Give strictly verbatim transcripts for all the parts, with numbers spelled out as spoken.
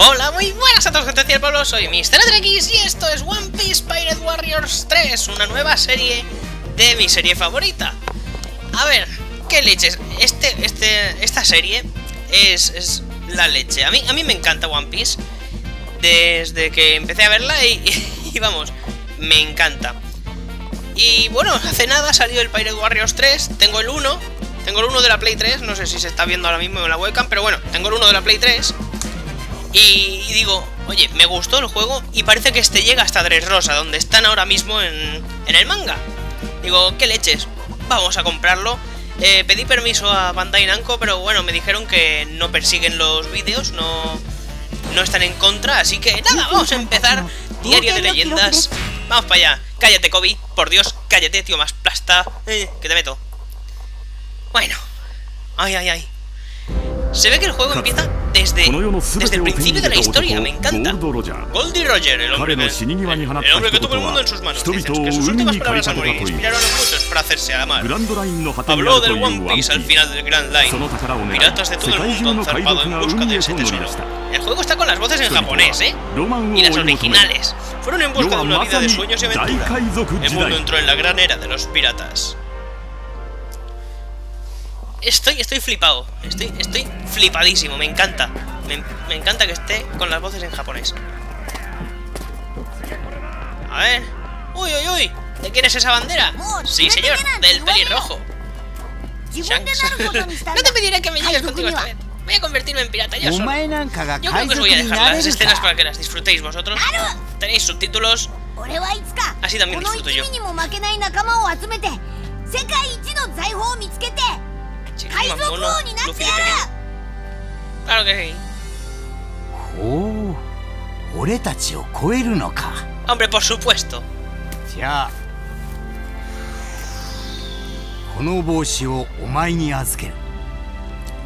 Hola, muy buenas a todos, gente del pueblo, soy MrEtherX y esto es One Piece Pirate Warriors tres, una nueva serie de mi serie favorita. A ver, qué leches, este, este, esta serie es, es la leche. A mí, a mí me encanta One Piece, desde que empecé a verla y, y, y vamos, me encanta. Y bueno, hace nada salió el Pirate Warriors tres, tengo el uno, tengo el uno de la Play tres, no sé si se está viendo ahora mismo en la webcam, pero bueno, tengo el uno de la Play tres. Y digo, oye, me gustó el juego y parece que este llega hasta Dressrosa, donde están ahora mismo en, en el manga. Digo, qué leches, vamos a comprarlo. Eh, pedí permiso a Bandai Namco, pero bueno, me dijeron que no persiguen los vídeos, no, no están en contra. Así que nada, vamos a empezar Diario de Leyendas. Vamos para allá. Cállate, Koby, por Dios, cállate, tío, más plasta. Eh, que te meto. Bueno, ay, ay, ay. Se ve que el juego empieza desde, desde el principio de la historia, me encanta. Goldy Roger, el hombre, que, el hombre que tuvo el mundo en sus manos, dicen que sus últimas palabras al morir inspiraron a muchos para hacerse a la mar. Habló del One Piece al final del Grand Line. Piratas de todo el mundo han zarpado en busca de ese tesoro. El juego está con las voces en japonés, ¿eh? Y las originales. Fueron en busca de una vida de sueños y aventura. El mundo entró en la gran era de los piratas. Estoy, estoy flipado, estoy, estoy flipadísimo, me encanta. Me, me encanta que esté con las voces en japonés. A ver. ¡Uy, uy, uy! ¿De quién es esa bandera? Sí, señor, del pelirrojo. Shanks. No te pediré que me lleves contigo esta vez. Voy a convertirme en pirata yo solo. Yo creo que os voy a dejar las escenas para que las disfrutéis vosotros. Tenéis subtítulos. Así también disfruto yo. Mono, Luffy de pequeño. Claro que sí. Hombre, por supuesto.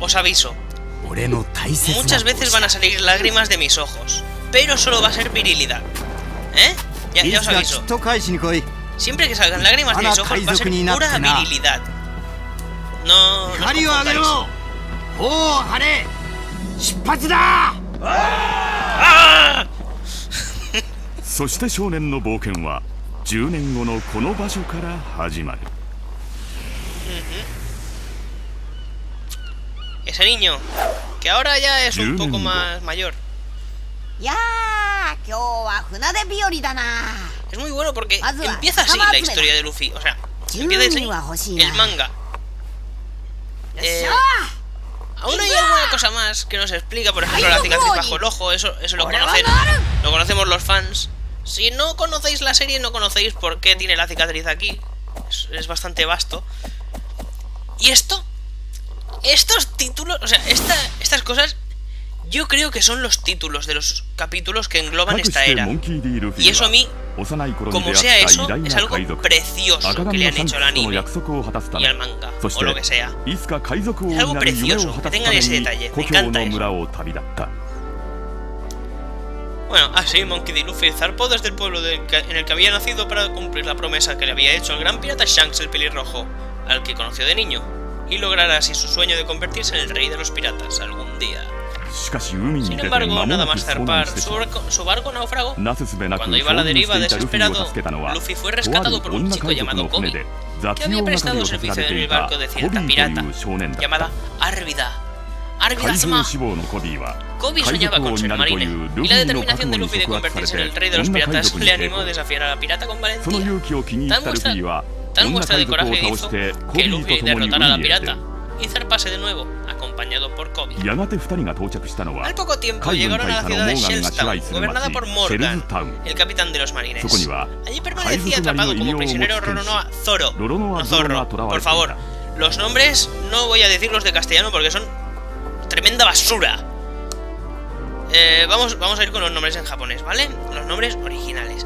Os aviso. Muchas veces van a salir lágrimas de mis ojos, pero solo va a ser virilidad. ¿Eh? Ya, ya os aviso. Siempre que salgan lágrimas de mis ojos va a ser pura virilidad. No, no os confundáis. ¡Ah! Ese niño, que ahora ya es un poco más mayor. Es muy bueno porque empieza así la historia de Luffy. O sea, empieza así el manga. Eh, aún hay alguna cosa más que nos explica, por ejemplo, la cicatriz bajo el ojo, eso, eso lo conocen, lo conocemos los fans. Si no conocéis la serie, no conocéis por qué tiene la cicatriz aquí, es, es bastante vasto. Y esto, estos títulos, o sea, esta, estas cosas, yo creo que son los títulos de los capítulos que engloban esta era. Y eso a mí, como sea eso, es algo precioso que le han hecho al anime y al manga, o lo que sea. Es algo precioso, que tengan ese detalle, me encanta eso. Bueno, así Monkey D. Luffy zarpó desde el pueblo del que, en el que había nacido para cumplir la promesa que le había hecho el gran pirata Shanks el pelirrojo, al que conoció de niño, y lograr así su sueño de convertirse en el rey de los piratas algún día. Sin embargo, nada más zarpar su barco, su barco naufragó. Cuando iba a la deriva desesperado, Luffy fue rescatado por un chico llamado Koby, que había prestado servicio en el barco de cierta pirata llamada Alvida. Koby soñaba con ser marino, y la determinación de Luffy de convertirse en el rey de los piratas le animó a desafiar a la pirata con valentía. Tan muestra, tan muestra de coraje hizo que Luffy derrotara a la pirata y zarpase de nuevo, acompañado por Koby. Al poco tiempo llegaron a la ciudad de Shellstown, gobernada por Morgan, el capitán de los marines. Allí permanecía atrapado como prisionero Roronoa Zoro. No Zorro, por favor. Los nombres no voy a decirlos de castellano porque son tremenda basura. Eh, vamos, vamos a ir con los nombres en japonés, ¿vale? Los nombres originales.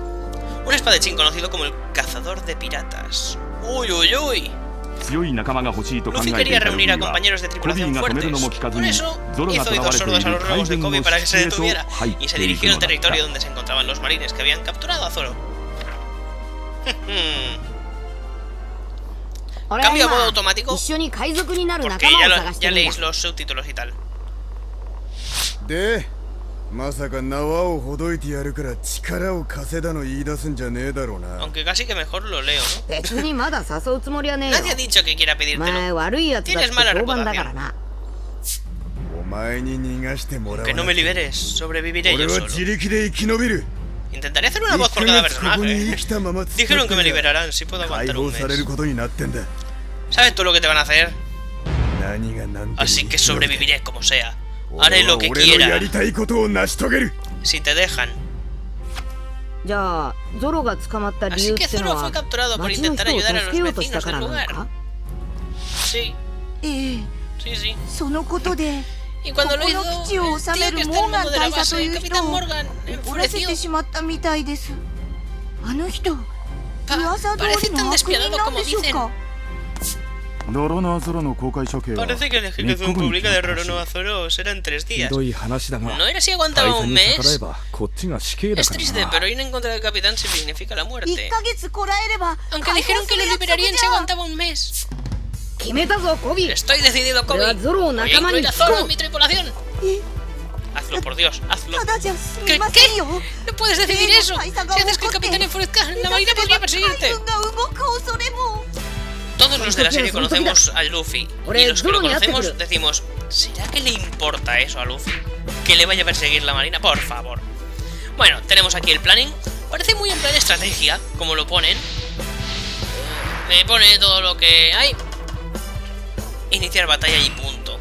Un espadachín conocido como el cazador de piratas. Uy, uy, uy. Luffy quería reunir a compañeros de tripulación fuertes. Por eso hizo oídos sordos a los ruegos de Koby para que se detuviera y se dirigió al territorio donde se encontraban los marines que habían capturado a Zoro. Cambio a modo automático porque ya, lo, ya leéis los subtítulos y tal. Aunque casi que mejor lo leo, ¿no? Nadie ha dicho que quiera pedírtelo. Tienes mala reputación. Que no me liberes, sobreviviré yo solo. Intentaré hacer una voz por cada personaje. Dijeron que me liberarán si puedo aguantar un mes. ¿Sabes tú lo que te van a hacer? Así que sobreviviré como sea. Haré lo que quiera. Si te dejan. Así que Zoro fue capturado por intentar ayudar a los vecinos del lugar. Sí. Sí, sí. Y cuando lo hizo, el tío que está en el mundo de la base, el Capitán Morgan, enfurecido. Pa- parece tan despiadado como dicen. Parece que la ejecución pública de Roronoa Zoro será en tres días. ¿No era si aguantaba un mes? Es triste, pero ir en contra del capitán significa la muerte. Aunque dijeron que lo liberarían si aguantaba un mes. Estoy decidido, Koby. Voy a incluir a Zoro en mi tripulación. Hazlo, por Dios, hazlo. ¿Qué? ¿Qué? No puedes decidir eso. Si haces que el capitán enfurezca, la marina podría perseguirte. Todos los de la serie conocemos a Luffy, y los que lo conocemos decimos, ¿será que le importa eso a Luffy? Que le vaya a perseguir la marina, por favor. Bueno, tenemos aquí el planning. Parece muy en plan estrategia, como lo ponen. Me pone todo lo que hay. Iniciar batalla y punto.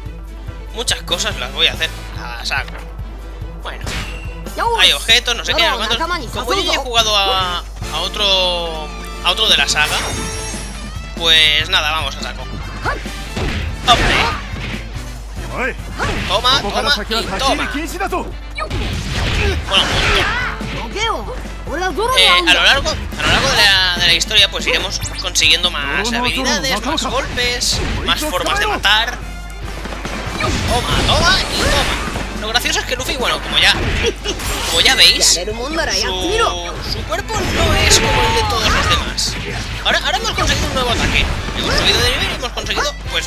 Muchas cosas las voy a hacer a saco. Bueno. Hay objetos, no sé qué. Como yo ya he jugado a, a otro a otro de la saga, pues nada, vamos a saco. ¡Hombre! Toma, toma y toma. Bueno, eh, a lo largo, a lo largo de, la, de la historia pues iremos consiguiendo más habilidades, más golpes, más formas de matar. Toma, toma y toma. Lo gracioso es que Luffy, bueno, como ya como ya veis, su, su cuerpo no es como el de todos los demás. Ahora, ahora hemos conseguido un nuevo ataque. Hemos subido de nivel y hemos conseguido, pues,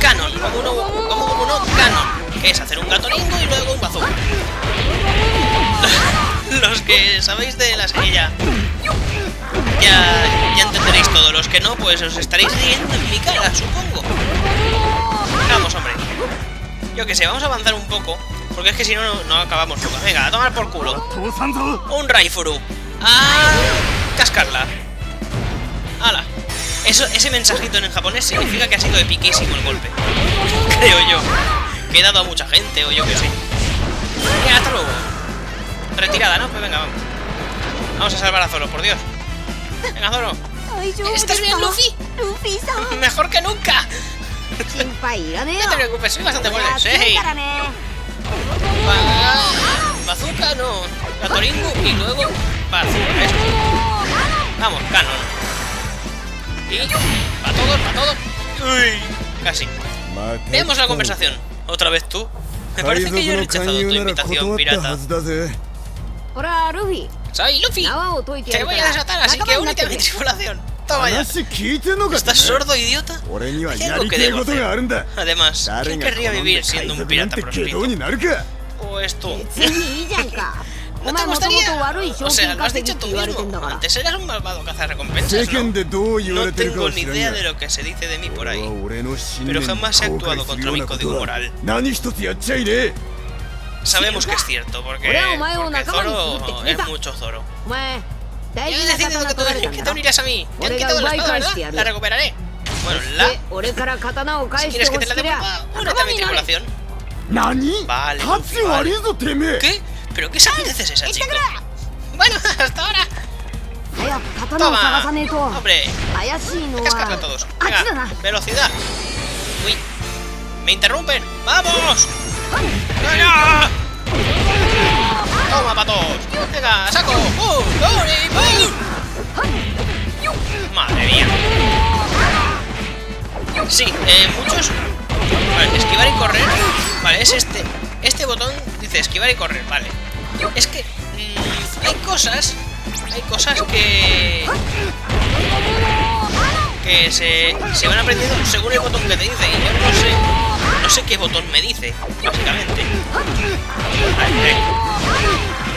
Canon, como uno, como, como uno Canon, que es hacer un gatoningo y luego un bazooka. Los que sabéis de la serie ya, ya, ya entenderéis todo. Los que no, pues os estaréis riendo en mi cara, supongo. Vamos, hombre. Yo que sé, vamos a avanzar un poco, porque es que si no, no, no acabamos nunca. Venga, a tomar por culo. Un Raifuru. A cascarla. ¡Hala! Eso, ese mensajito en el japonés significa que ha sido epiquísimo el golpe. Creo yo. Que he dado a mucha gente, o yo que sé. Venga, hasta luego. Retirada, ¿no? Pues venga, vamos. Vamos a salvar a Zoro, por Dios. Venga, Zoro. ¿Estás bien, Luffy? Mejor que nunca. No te preocupes, soy bastante bueno. Sí. Ba... Bazooka, no. Gatoringo y luego... Bazooka, esto. Vamos, Canon. Y... para todos, para todos. Uy, casi. Veamos la conversación. ¿Otra vez tú? Me parece que yo he rechazado tu invitación, pirata. Hola, Luffy. Soy Luffy. Te voy a desatar, así que únete a mi tripulación. Toma ya. ¿Estás sordo, idiota? Hay algo que debo hacer. Además, ¿quién querría vivir siendo un pirata proscrito? ¿O es tú? ¿No te gustaría? O sea, lo has dicho tú mismo. Antes eras un malvado cazarrecompensas, ¿no? No tengo ni idea de lo que se dice de mí por ahí. Pero jamás he actuado contra mi código moral. Sabemos que es cierto, porque, porque Zoro es mucho Zoro. Yo he decidido que tú, que tú irás a mí. Te han quitado la espada, ¿verdad? La recuperaré. Bueno, la... Si quieres que te la devuelva, únete a mi tripulación. Vale, vale. ¿Qué? ¿Pero qué sabes es esa, chico? Bueno, hasta ahora. Toma. Hombre. Hay que escapar a todos. Venga, velocidad. Uy. Me interrumpen. ¡Vamos! ¡Venga! Toma, patos. Venga, saco. ¡Bum! ¡Bum! Madre mía. Sí, eh, muchos... Vale, esquivar y correr. Vale, es este. Este botón dice esquivar y correr, vale. Es que mmm, hay cosas... Hay cosas que... Que se, se van aprendiendo según el botón que te dice. Y yo no sé... sé qué botón me dice, básicamente. Vale, muy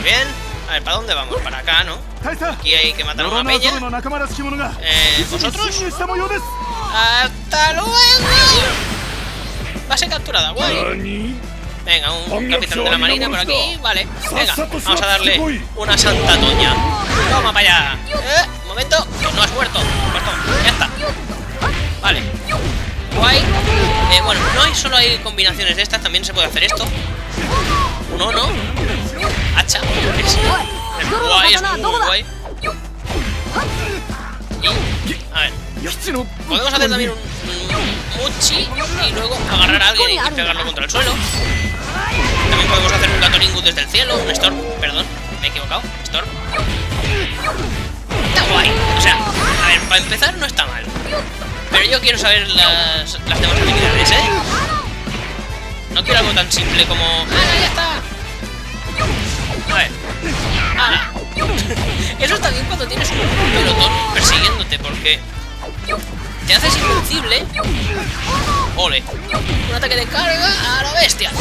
bien. A ver, ¿para dónde vamos? Para acá, ¿no? Aquí hay que matar a una peña. Eh, ¿Vosotros? ¡Hasta luego! Va a ser capturada, guay. Venga, un capitán de la marina por aquí. Vale, venga, vamos a darle una santa toña. Toma para allá. Eh, un momento. No has muerto. Muerto. Ya está. Vale. Guay. Eh, bueno, no hay solo hay combinaciones de estas. También se puede hacer esto. Uno, ¿no? Hacha. Es, es guay, es muy guay. Y, a ver. Podemos hacer también un, un Muchi y luego agarrar a alguien y pegarlo contra el suelo. También podemos hacer un Gatoringu desde el cielo, un Storm, perdón, me he equivocado, Storm. Está guay, o sea, a ver, para empezar no está mal. Pero yo quiero saber las, las demás habilidades, ¿eh? No quiero algo tan simple como... ¡Ah, ya está! A ver. ¡Ah! Eso está bien cuando tienes un pelotón persiguiéndote, porque... te haces invencible. Ole. Un ataque de carga a la bestia.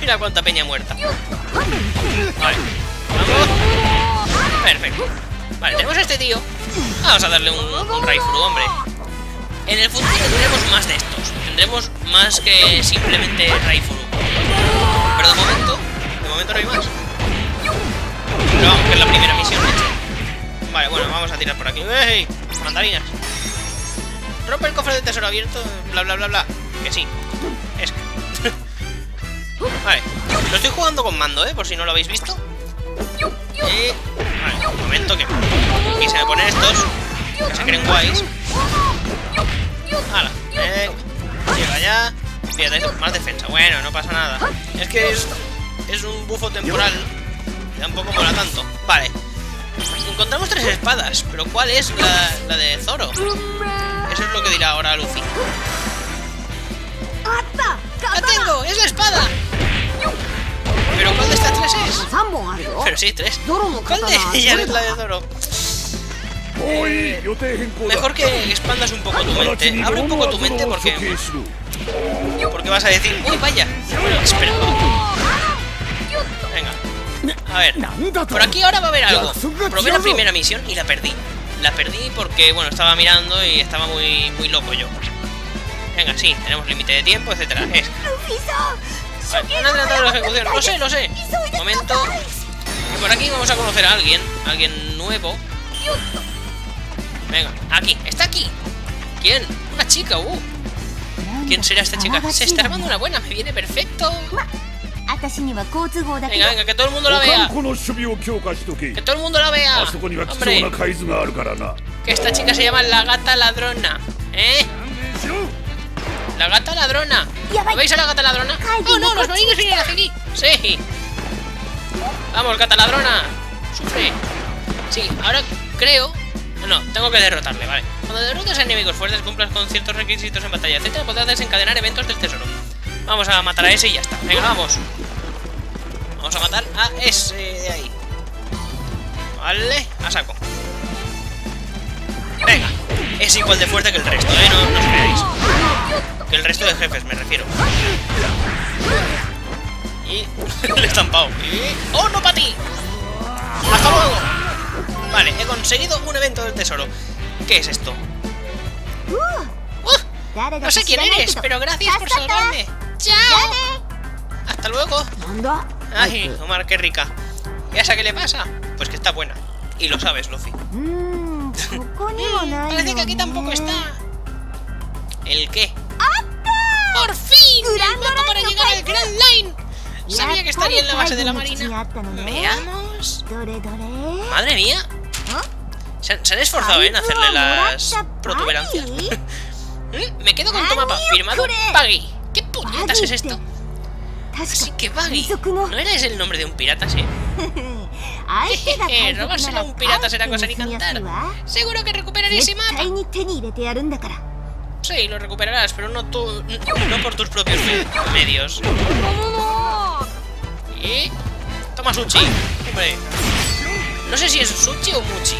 Mira cuánta peña muerta. Vale. Vamos. Perfecto. Vale, tenemos a este tío. Vamos a darle un, un Raifuru, hombre. En el futuro tendremos más de estos. Tendremos más que simplemente Raifuru. Pero de momento, de momento no hay más. Pero vamos, que es la primera misión hecha. Vale, bueno, vamos a tirar por aquí. ¡Ey! Mandarinas. Rompe el cofre de tesoro abierto. Bla, bla, bla, bla. Que sí. Es que... vale. Lo estoy jugando con mando, ¿eh? Por si no lo habéis visto. Y... vale, un momento que... aquí se me ponen estos. Que se creen guays. Hala. Eh... llega ya. Fíjate, más defensa. Bueno, no pasa nada. Es que es... es un bufo temporal. Tampoco mola tanto. Vale. Encontramos tres espadas, pero ¿cuál es la, la de Zoro? Eso es lo que dirá ahora Luffy. ¡La tengo! ¡Es la espada! ¿Pero cuál de estas tres es? Pero sí, tres. ¿Cuál de ellas es la de Zoro? Eh, mejor que expandas un poco tu mente. Abre un poco tu mente porque... porque vas a decir... ¡uy, vaya! Bueno, espera. Venga. A ver, por aquí ahora va a haber algo. Probé la primera misión y la perdí. La perdí porque, bueno, estaba mirando y estaba muy muy loco yo. Venga, sí, tenemos límite de tiempo, etcétera. Es... vale, han adelantado la ejecución. Lo sé, lo sé. Un momento. Y por aquí vamos a conocer a alguien. A alguien nuevo. Venga, aquí. Está aquí. ¿Quién? Una chica, uh. ¿Quién será esta chica? Se está armando una buena. Me viene perfecto. Venga, venga, que todo el mundo la vea. Que todo el mundo la vea. Hombre, que esta chica se llama la gata ladrona. ¿Eh? La gata ladrona. ¿Lo veis a la gata ladrona? ¡Oh, no! ¡Los marines vienen hacia aquí! ¡Sí! ¡Vamos, gata ladrona! ¡Sufre! Sí, ahora creo... no, tengo que derrotarle, vale. Cuando derrotas a enemigos fuertes, cumplas con ciertos requisitos en batalla, etcétera, podrás desencadenar eventos del tesoro. Vamos a matar a ese y ya está. Venga, vamos. Vamos a matar a ese de ahí. Vale, a saco. Venga. Es igual de fuerte que el resto, ¿eh? No, no os creáis. Que el resto de jefes, me refiero. Y... le he estampado. Y... ¡oh, no para ti! ¡Hasta luego! Vale, he conseguido un evento del tesoro. ¿Qué es esto? ¡Uh! No sé quién eres, pero gracias por salvarme. ¡Chao! ¡Hasta luego! ¡Ay, Omar, qué rica! ¿Y a esa qué le pasa? Pues que está buena. Y lo sabes, Luffy. Parece que aquí tampoco está. ¿El qué? ¡Por fin! ¡El mapa para llegar al Grand Line! Sabía que estaría en la base de la marina. Veamos... ¡madre mía! Se han, se han esforzado en hacerle las protuberancias. Me quedo con tu mapa, firmado Buggy. ¿Qué puñetas es esto? Así que Buggy, ¿no eres el nombre de un pirata, sí? Robársela a un pirata será cosa ni cantar. Seguro que recuperaré ese mapa. Sí, lo recuperarás, pero no tú, no por tus propios medios. Y... toma sushi, hombre. No sé si es sushi o muchi.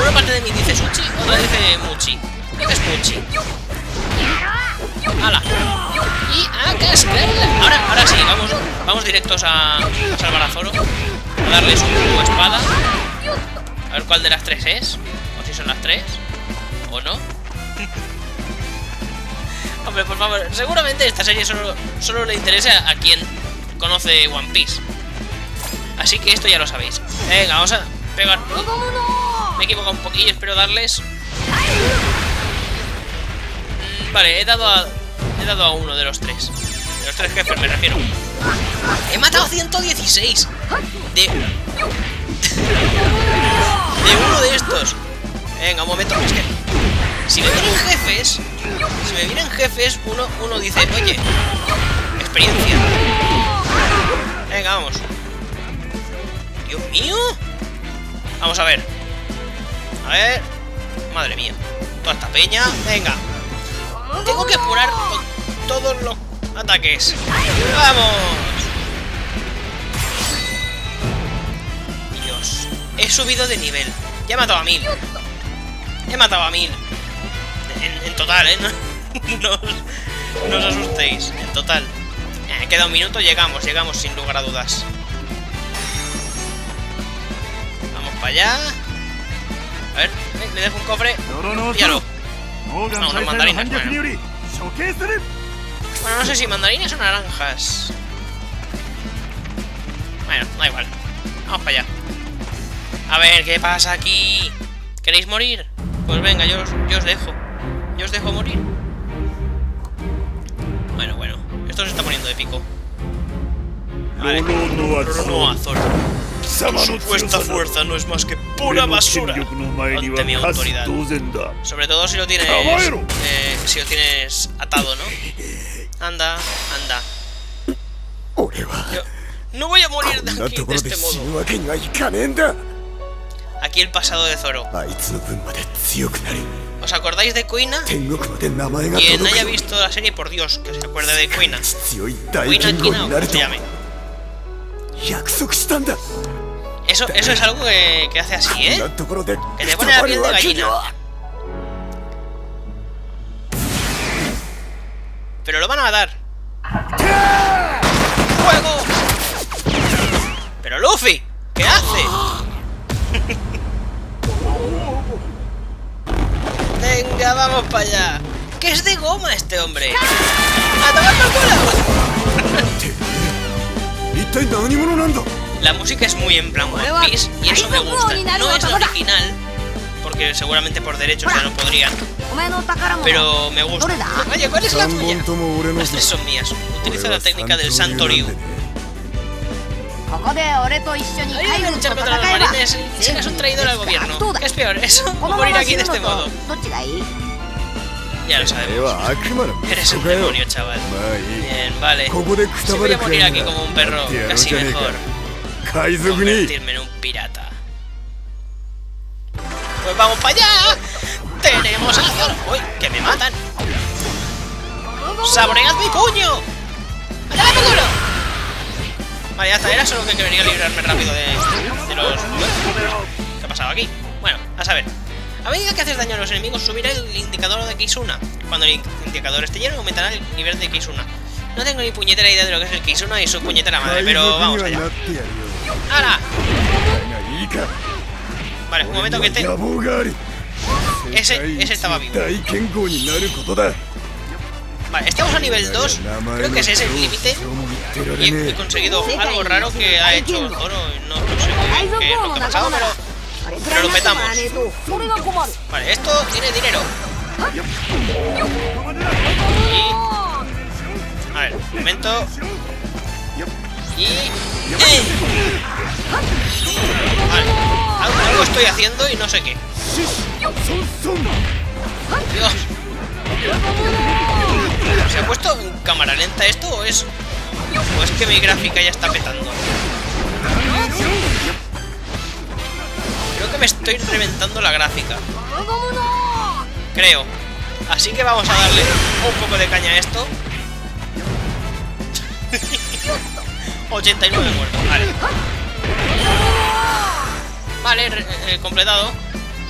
Una parte de mí dice sushi, otra dice muchi. ¿Qué es muchi? ¡Hala! ¡Y a cascarla! Ahora, ahora sí, vamos, vamos directos a, a salvar a Zoro. A darle su espada. A ver cuál de las tres es. O si son las tres. O no. Hombre, por favor. Seguramente esta serie solo, solo le interesa a quien conoce One Piece. Así que esto ya lo sabéis. Venga, vamos a pegar. Uy, me he equivocado un poquillo. Espero darles... Vale, he dado a... He dado a uno de los tres. De los tres jefes me refiero. He matado a ciento dieciséis. De... de uno de estos. Venga, un momento. Es que... Si me vienen jefes... Si me vienen jefes, uno, uno dice... Oye... Experiencia. Venga, vamos. Dios mío. Vamos a ver. A ver... Madre mía. Toda esta peña. Venga. Tengo que apurar to todos los ataques. ¡Vamos! Dios. He subido de nivel. Ya he matado a mil. He matado a mil. En, en total, ¿eh? No, no, no os asustéis. En total. Eh, queda un minuto. Llegamos, llegamos sin lugar a dudas. Vamos para allá. A ver, eh, le dejo un cofre. Píalo. No, son mandarinas, bueno. Bueno, no sé si mandarinas o naranjas. Bueno, da igual. Vamos para allá. A ver, ¿qué pasa aquí? ¿Queréis morir? Pues venga, yo os, yo os dejo. Yo os dejo morir. Bueno, bueno. Esto se está poniendo épico. Vale. Roronoa Zoro. Con su supuesta fuerza no es más que pura basura ante mi autoridad. Sobre todo si lo tienes... Eh, si lo tienes atado, ¿no? Anda, anda. Yo no voy a morir de aquí de este modo. Aquí el pasado de Zoro. ¿Os acordáis de Kuina? Quien haya visto la serie, por Dios, que se acuerde de Kuina. Kuina, Kuina, ¿cómo se llame? Eso, eso es algo que, que hace así, ¿eh? Que te pone la piel de gallina. Pero lo van a matar. ¡Fuego! Pero Luffy, ¿qué hace? Venga, vamos para allá. ¿Qué es de goma este hombre? ¡A tomar por culo! La música es muy en plan One Piece y eso me gusta. No es la original, porque seguramente por derechos ya no podrían. Pero me gusta. Oye, ¿cuál es la tuya? Las tres son mías. Utiliza la técnica del Santoryu. Hay que luchar contra los marines y si eres un traidor al gobierno. ¿Qué es peor, eso o morir aquí de este modo? Ya lo sabemos. Eres un demonio, chaval. Bien, vale. Si voy a morir aquí como un perro, casi mejor convertirme en un pirata. Pues vamos para allá. Tenemos a Zoro. Uy, que me matan. ¡Saboread mi puño! ¡Dame por culo! Vale, hasta era solo que quería librarme rápido de, de los... ¿Qué ha pasado aquí? Bueno, a saber. A medida que haces daño a los enemigos, subirá el indicador de Kizuna. Cuando el indicador esté lleno, aumentará el nivel de Kizuna. No tengo ni puñetera idea de lo que es el Kizuna y su puñetera madre, pero vamos allá. ¡Hala! Vale, un momento que esté... Ese, ese estaba vivo. Vale, estamos a nivel dos. Creo que ese es el límite. Y he conseguido algo raro que ha hecho el Zoro. No, no sé qué es lo que ha pasado, pero... Pero lo petamos. Vale, esto tiene dinero. Y... A ver, un momento. Y... ¡Eh! Vale, algo, algo estoy haciendo y no sé qué. Dios. ¿Se ha puesto en cámara lenta esto o es... o es que mi gráfica ya está petando? Creo que me estoy reventando la gráfica. Creo. Así que vamos a darle un poco de caña a esto. ochenta y nueve muertos, vale. Vale, eh, completado.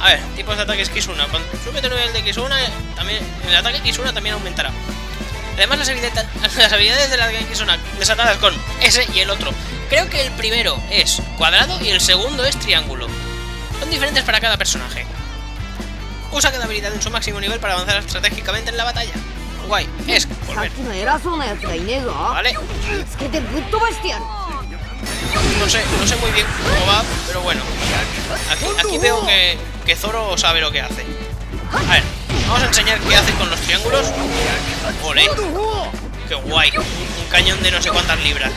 A ver, tipos de ataques Kizuna. Cuando sube el nivel de Kizuna, también, el ataque Kizuna también aumentará. Además, las habilidades, las habilidades de la Genki son desatadas con ese y el otro. Creo que el primero es cuadrado y el segundo es triángulo. Son diferentes para cada personaje. Usa cada habilidad en su máximo nivel para avanzar estratégicamente en la batalla. Guay, es volver. Vale. No sé, no sé muy bien cómo va, pero bueno. Aquí, aquí veo que, que Zoro sabe lo que hace. A ver, vamos a enseñar qué hace con los triángulos. Ole. Qué guay. Un, un cañón de no sé cuántas libras.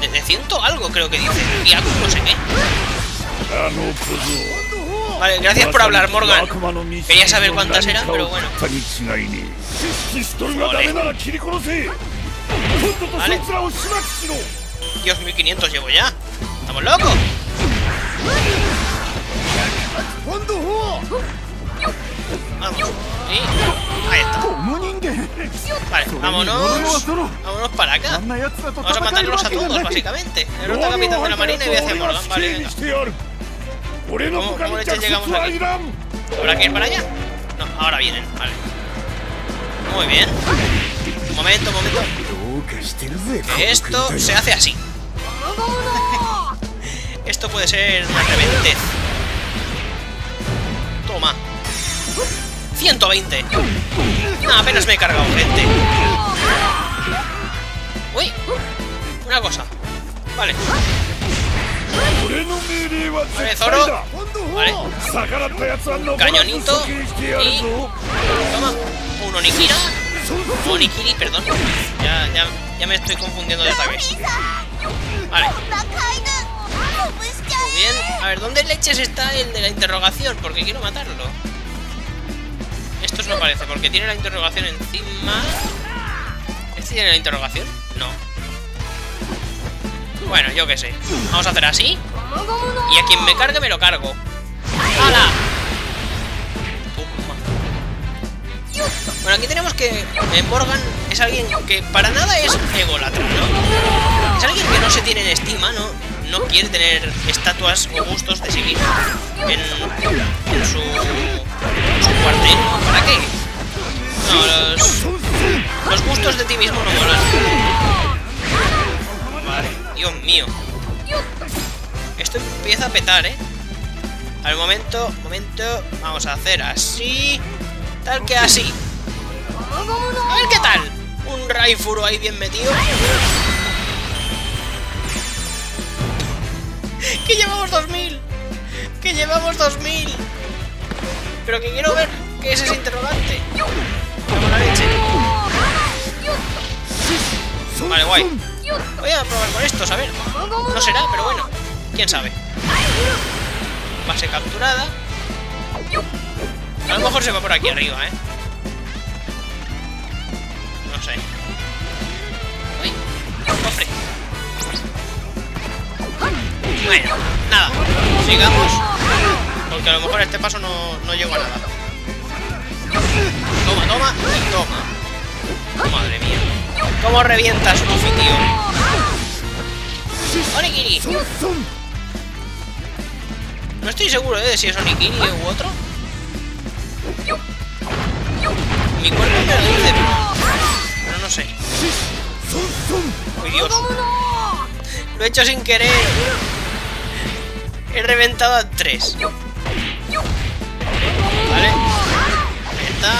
Desde ciento algo creo que dice. Diaco, no sé qué. Vale, gracias por hablar, Morgan. Quería saber cuántas eran, pero bueno. Ole. Vale. Dios, mil quinientos llevo ya. ¡Estamos locos! Vamos. Sí. Ahí está. Vale, vámonos. Vámonos para acá. Vamos a matarlos a todos, básicamente. Derrota al capitán de la marina y voy hacia Morgan. Vale, venga. ¿Cómo, cómo le llegamos aquí? ¿Habrá que ir para allá? No, ahora vienen. Vale. Muy bien. Un momento, un momento. Que esto se hace así. Esto puede ser una reventez. Toma. ciento veinte. No, apenas me he cargado, gente. Uy. Una cosa. Vale. Vale, Zoro. Vale. Cañonito. Y... toma. Un Onikira. Onikiri, perdón. Ya, ya, ya me estoy confundiendo de otra vez. Vale. Muy bien. A ver, ¿dónde leches está el de la interrogación? Porque quiero matarlo. Estos no parece, porque tiene la interrogación encima. ¿Este tiene la interrogación? No. Bueno, yo qué sé. Vamos a hacer así. Y a quien me cargue me lo cargo. ¡Hala! Bueno, aquí tenemos que Morgan es alguien que para nada es ególatra, ¿no? Es alguien que no se tiene en estima, ¿no? No quiere tener estatuas o gustos de seguir en, en su, su cuartel. ¿Para qué? No, los, los gustos de ti mismo no molan. Vale, Dios mío. Esto empieza a petar, ¿eh? Al momento, momento, vamos a hacer así... tal que así. A ver qué tal. Un Raifuru ahí bien metido. Que llevamos dos mil. Que llevamos dos mil. Pero que quiero ver qué es ese interrogante. Como la leche. Vale, guay. Voy a probar con estos, a ver. No será, pero bueno. Quién sabe. Base capturada. A lo mejor se va por aquí arriba, ¿eh? No sé. Uy, cofre. Bueno, nada. Sigamos. Porque a lo mejor este paso no, no llego a nada. Toma, toma y toma. Madre mía. ¿Cómo revientas, Luffy, tío? Onikiri. No estoy seguro, ¿eh? De si es Onikiri u otro. Mi cuerpo me lo dice, pero no sé. ¡Uy, Dios! Lo he hecho sin querer. He reventado a tres. Vale. Ahí está.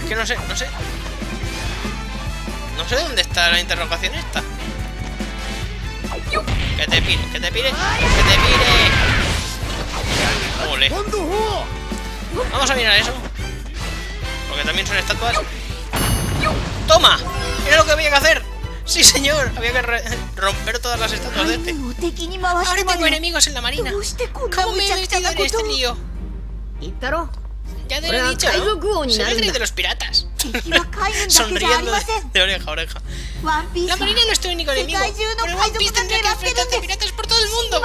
Es que no sé, no sé. No sé dónde está la interrogación esta. Que te pire, que te pire, que te pire. Ole. Vamos a mirar eso. Porque también son estatuas. ¡Toma! Era lo que había que hacer. Sí, señor. Había que romper todas las estatuas de este. Ahora tengo enemigos en la marina. ¿Cómo me he metido en este lío? Ya te lo he dicho, ¿no? Soy el rey de los piratas. Sonriendo de, de oreja a oreja. La marina no es tu único enemigo. Pero One Piece tendrá que enfrentarte a piratas por todo el mundo.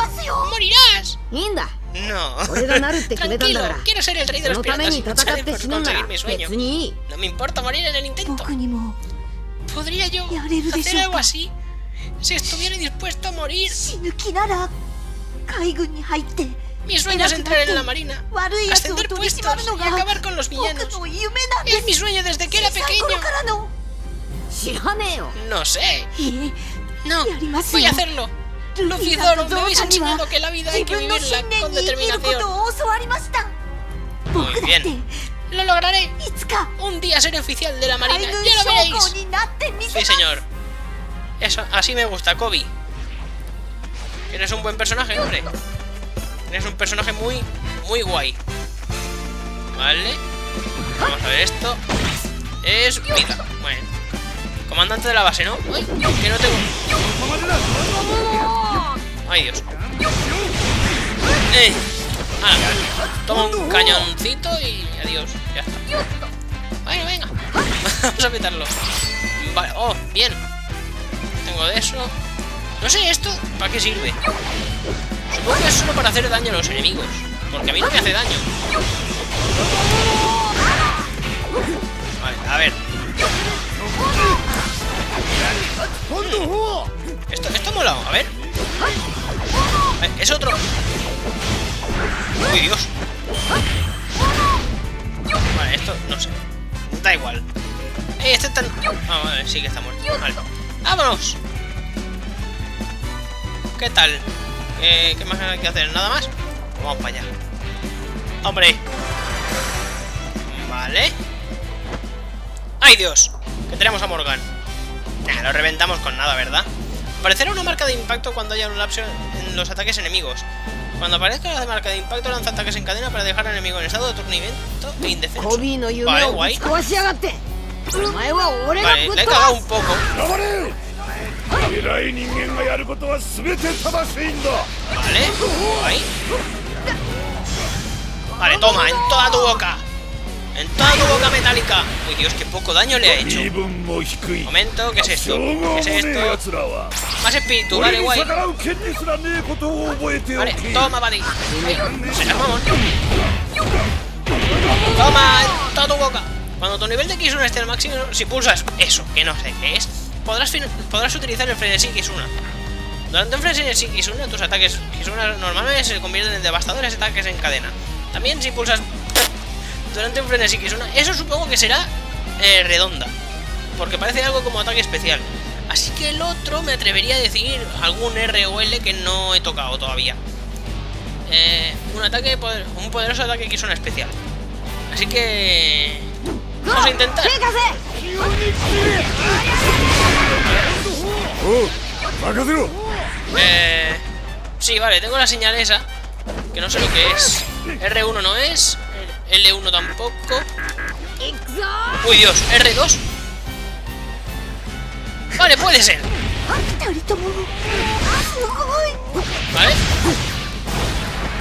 ¡Morirás! ¡Linda! No. Tranquilo, quiero ser el rey de los piratas y luchar por conseguir mi sueño. No me importa morir en el intento. ¿Podría yo hacer algo así? Si estuviera dispuesto a morir. Mi sueño es entrar en la marina, ascender puestos y acabar con los villanos. Es mi sueño desde que era pequeño. No sé. No, voy a hacerlo. Luffy y Zoro me habéis enseñado que la vida hay que vivirla con determinación. Muy bien. Lo lograré. Un día seré oficial de la marina. Ya lo veréis. Sí, señor. Eso, así me gusta, Koby. Eres un buen personaje, hombre. Eres un personaje muy, muy guay. Vale. Vamos a ver esto. Es vida. Bueno. Comandante de la base, ¿no? Ay, que no tengo... Ay, Dios. Eh. Ah, toma un cañoncito y adiós. Ya está. Bueno, venga. Vamos a petarlo. Vale. Oh, bien. Tengo de eso. No sé esto. ¿Para qué sirve? Supongo que es solo para hacer daño a los enemigos, porque a mí no me hace daño. Vale, a ver. Esto, esto ha molado, a ver. Es otro. Uy, Dios. Vale, esto, no sé. Da igual. Eh, este tan... Ah, vale, sí que está muerto. Vale. ¡Vámonos! ¿Qué tal? Eh, ¿Qué más hay que hacer? ¿Nada más? Vamos para allá. ¡Hombre! Vale. ¡Ay, Dios! Que tenemos a Morgan. Nah, lo reventamos con nada, ¿verdad? Aparecerá una marca de impacto cuando haya un lapso en los ataques enemigos. Cuando aparezca la marca de impacto, lanza ataques en cadena para dejar al enemigo en estado de aturdimiento e indefenso. Vale, guay. Vale, le he cagado un poco. Vale, guay. Vale, toma, en toda tu boca. En toda tu boca metálica. Uy, Dios, qué poco daño le ha hecho. Momento, ¿qué es esto? ¿Qué es esto? Más espíritu, vale, guay. Vale, toma, vale. Se las vamos. Toma, en toda tu boca. Cuando tu nivel de Kizuna esté al máximo, si pulsas eso, que no sé qué es, podrás, podrás utilizar el frenesí Kizuna. Durante un frenesí Kizuna, tus ataques Kizuna normalmente se convierten en devastadores ataques en cadena. También si pulsas durante un frenesí Kizuna, eso supongo que será eh, redonda, porque parece algo como ataque especial. Así que el otro me atrevería a decir algún R o L que no he tocado todavía. Eh, un ataque, poder, un poderoso ataque Kizuna especial. Así que... vamos a intentar. Eh, sí, vale, tengo la señal esa, que no sé lo que es. R uno no es, L uno tampoco. Uy, Dios, R dos. Vale, puede ser. Vale.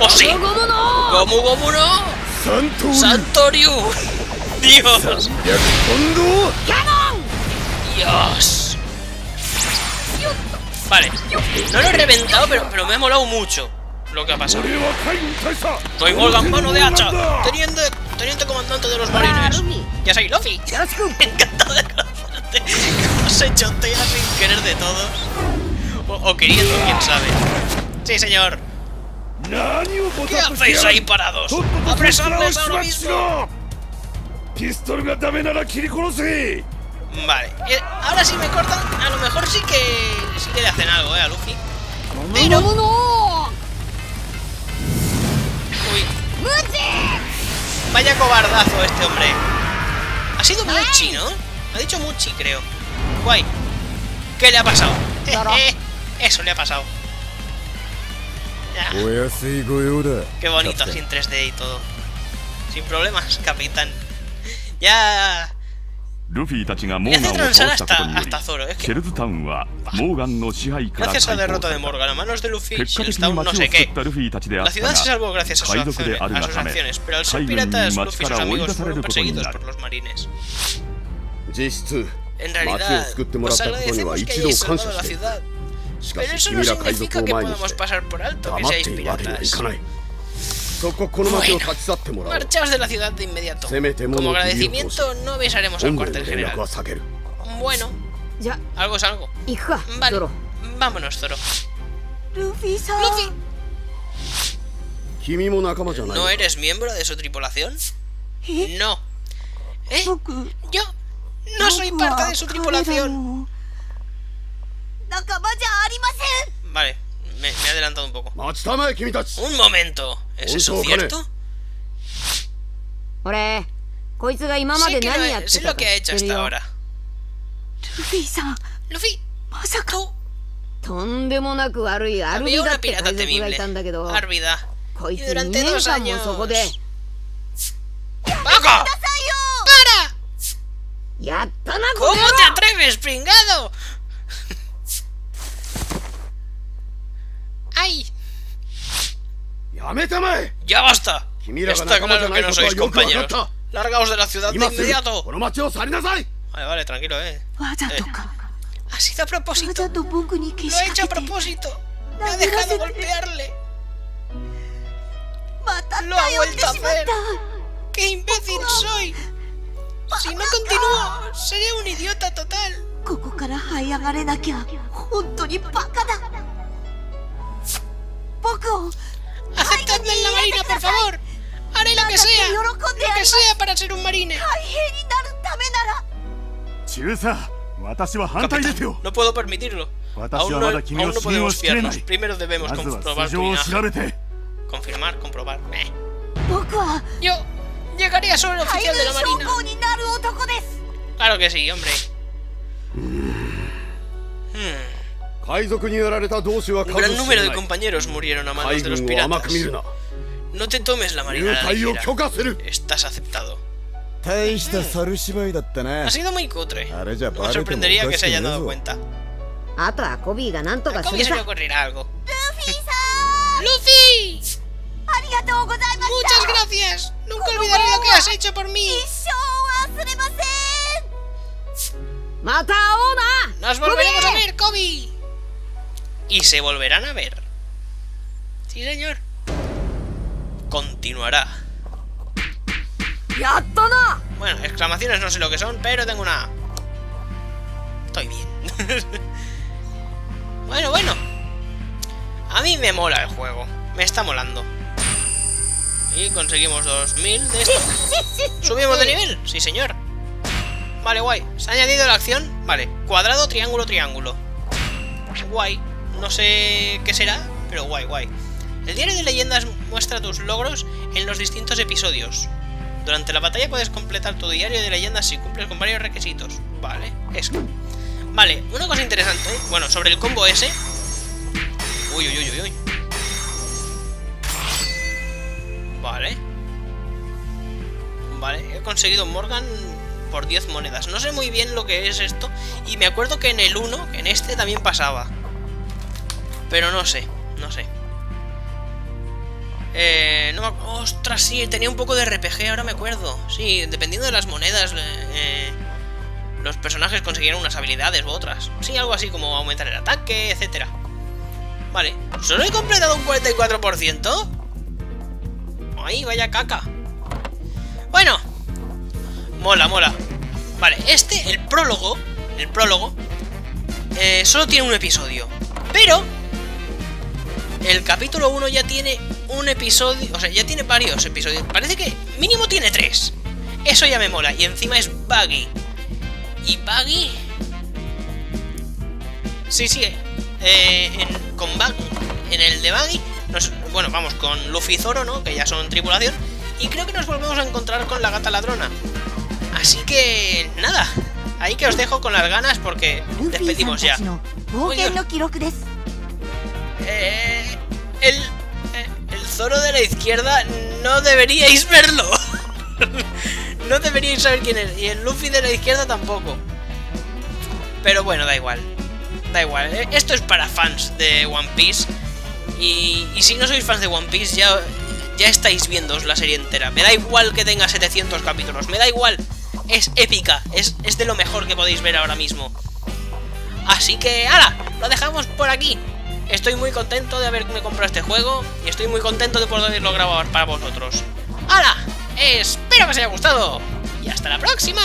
O sí. Gomu Gomu no. Santoryu. Dios. Dios. Vale. No lo he reventado, pero, pero me ha molado mucho lo que ha pasado. Soy Morgan, mano de hacha. Teniente, teniente comandante de los marines. Ya soy Luffy. Encantado de conocerte. Se chotea sin querer de todos. O, o queriendo, quién sabe. Sí, señor. ¿Qué hacéis ahí parados? ¡Apresadles ahora mismo! Vale, ahora si me cortan, a lo mejor sí que sí que le hacen algo, eh, a Luffy. Pero... uy. Vaya cobardazo este hombre. Ha sido Muchi, ¿no? Ha dicho Muchi, creo. Guay. ¿Qué le ha pasado? Eso le ha pasado. Ah. Qué bonito, así en tres D y todo. Sin problemas, capitán. Ya. Me hace transar hasta, hasta Zoro. Es que... gracias a la derrota de Morgan a manos de Luffy, Shellstown no sé qué. La ciudad se salvó gracias a sus acciones, a sus acciones pero al ser piratas, Luffy y sus amigos fueron perseguidos por los marines. En realidad, os agradecemos que hayáis salvado la ciudad, pero eso no significa que podamos pasar por alto que seáis piratas. Bueno, marchaos de la ciudad de inmediato. Como agradecimiento no besaremos al cuartel general. Bueno, algo es algo. Vale, vámonos, Zoro. Luffy. ¿No eres miembro de su tripulación? No. ¿Eh? Yo no soy parte de su tripulación. Vale, me, me he adelantado un poco. Un momento, ¿es eso cierto? Sí, que lo he, sé lo que ha hecho hasta ahora. Luffy, tú... Había una pirata temible, Alvida, y durante dos años... ¡Paco! ¡Para! ¿Cómo te atreves, pringado? ¡Ay! ¡Ya basta! Está claro que no sois compañeros. ¡Largaos de la ciudad de inmediato! Vale, vale, tranquilo, eh. eh. Ha sido a propósito. Lo he hecho a propósito. Me ha dejado golpearle. Lo ha vuelto a hacer. ¡Qué imbécil soy! Si no continúo, seré un idiota total. ¡Aceptadme en la marina, por favor! ¡Haré lo que sea! ¡Lo que sea para ser un marine! Capitán, no puedo permitirlo. Aún no, aún no podemos fiarnos. Primero debemos comprobar tu linaje. Confirmar, comprobar. Eh. Yo llegaré a ser el oficial de la marina. Claro que sí, hombre. Hmm. Un gran número de compañeros murieron a manos de los piratas. No te tomes la marina a la ligera. Estás aceptado. Ha sido muy cutre. No me sorprendería que se hayan dado cuenta. A Koby se le ocurrirá algo. ¡Luffy! ¡Muchas gracias! Nunca olvidaré lo que has hecho por mí. ¡Nos volveremos a ver, Koby! Y se volverán a ver. Sí, señor. Continuará. Bueno, exclamaciones no sé lo que son, pero tengo una... Estoy bien. Bueno, bueno. A mí me mola el juego. Me está molando. Y conseguimos dos mil de esto. ¿Subimos de nivel? Sí, señor. Vale, guay. ¿Se ha añadido la acción? Vale. Cuadrado, triángulo, triángulo. Guay. No sé qué será, pero guay, guay. El diario de leyendas muestra tus logros en los distintos episodios. Durante la batalla puedes completar tu diario de leyendas si cumples con varios requisitos. Vale, eso. Vale, una cosa interesante. Bueno, sobre el combo ese. Uy, uy, uy, uy. Vale. Vale, he conseguido Morgan por diez monedas. No sé muy bien lo que es esto. Y me acuerdo que en el uno, en este también pasaba. Pero no sé, no sé. Eh, no, ostras, sí, tenía un poco de R P G, ahora me acuerdo. Sí, dependiendo de las monedas, eh, los personajes conseguían unas habilidades u otras. Sí, algo así como aumentar el ataque, etcétera. Vale, ¿solo he completado un cuarenta y cuatro por ciento? Ay, vaya caca. Bueno. Mola, mola. Vale, este, el prólogo, el prólogo, eh, solo tiene un episodio. Pero... el capítulo uno ya tiene un episodio, o sea, ya tiene varios episodios. Parece que mínimo tiene tres. Eso ya me mola. Y encima es Buggy. ¿Y Buggy? Sí, sí. Eh, en, con Buggy, en el de Buggy, nos, bueno, vamos con Luffy y Zoro, ¿no? Que ya son tripulación. Y creo que nos volvemos a encontrar con la gata ladrona. Así que, nada. Ahí que os dejo con las ganas porque despedimos ya. Uy, Dios. Eh, el, eh, el Zoro de la izquierda no deberíais verlo. No deberíais saber quién es. Y el Luffy de la izquierda tampoco. Pero bueno, da igual. Da igual. Esto es para fans de One Piece. Y, y si no sois fans de One Piece, ya, ya estáis viéndoos la serie entera. Me da igual que tenga setecientos capítulos. Me da igual. Es épica. Es, es de lo mejor que podéis ver ahora mismo. Así que, ¡hala! Lo dejamos por aquí. Estoy muy contento de haberme comprado este juego y estoy muy contento de poderlo grabar para vosotros. ¡Hala! Espero que os haya gustado y hasta la próxima.